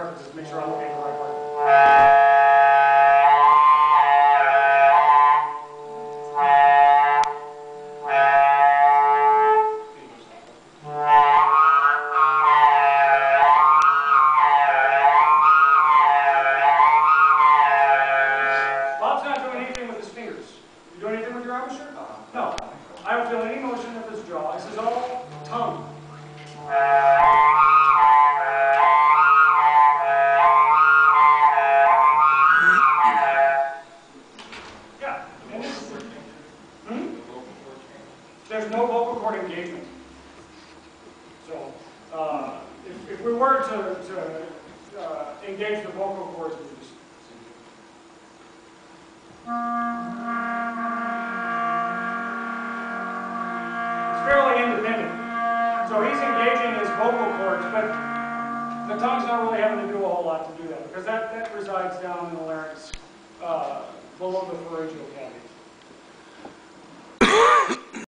references, make sure I'm looking at the right one. Bob's not doing anything with his fingers. You doing anything with your embouchure? No. I don't feel any motion with his jaw. This is all tongue. There's no vocal cord engagement. So if we were to engage the vocal cords, we would just it's fairly independent. So he's engaging his vocal cords, but the tongue's not really having to do a whole lot to do that, because that resides down in the larynx below the pharyngeal cavity.